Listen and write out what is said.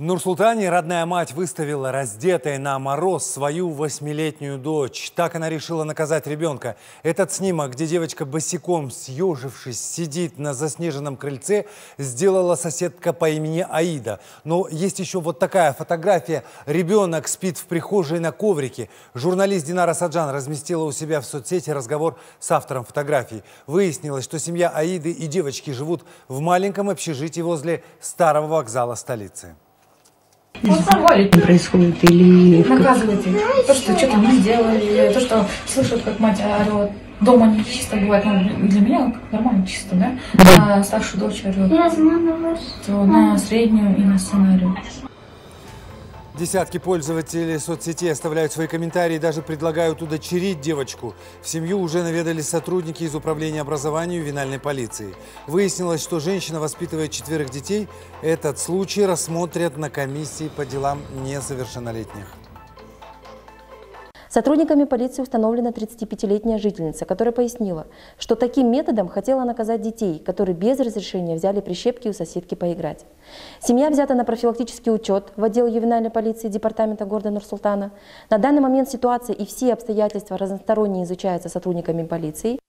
В Нур-Султане родная мать выставила раздетой на мороз свою восьмилетнюю дочь. Так она решила наказать ребенка. Этот снимок, где девочка босиком съежившись сидит на заснеженном крыльце, сделала соседка по имени Аида. Но есть еще вот такая фотография. Ребенок спит в прихожей на коврике. Журналист Динара Сатжан разместила у себя в соцсети разговор с автором фотографии. Выяснилось, что семья Аиды и девочки живут в маленьком общежитии возле старого вокзала столицы. Это происходит или... Наказывайте. То, что что-то мы сделали, то, что слышат, как мать орет. Дома не чисто бывает, ну, для меня нормально чисто, да? А старшую дочь орет. То на среднюю и на сценарию. Десятки пользователей соцсетей оставляют свои комментарии и даже предлагают удочерить девочку. В семью уже наведались сотрудники из управления образованию ювенальной полиции. Выяснилось, что женщина воспитывает 4 детей. Этот случай рассмотрят на комиссии по делам несовершеннолетних. Сотрудниками полиции установлена 35-летняя жительница, которая пояснила, что таким методом хотела наказать детей, которые без разрешения взяли прищепки у соседки поиграть. Семья взята на профилактический учет в отдел ювенальной полиции департамента города Нур-Султана. На данный момент ситуация и все обстоятельства разносторонне изучаются сотрудниками полиции.